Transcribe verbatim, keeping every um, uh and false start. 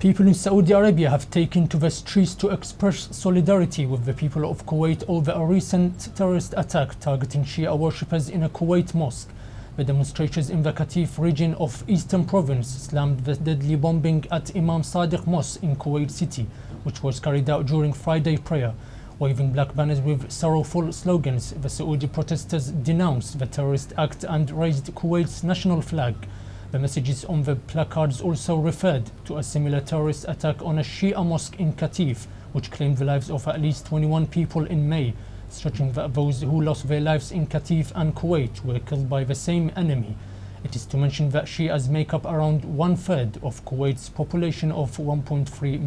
People in Saudi Arabia have taken to the streets to express solidarity with the people of Kuwait over a recent terrorist attack targeting Shia worshippers in a Kuwait mosque. The demonstrators in the Katif region of Eastern Province slammed the deadly bombing at Imam Sadiq Mosque in Kuwait City, which was carried out during Friday prayer. Waving black banners with sorrowful slogans, the Saudi protesters denounced the terrorist act and raised Kuwait's national flag. The messages on the placards also referred to a similar terrorist attack on a Shia mosque in Katif, which claimed the lives of at least twenty-one people in May, stretching that those who lost their lives in Katif and Kuwait were killed by the same enemy. It is to mention that Shias make up around one-third of Kuwait's population of one point three million.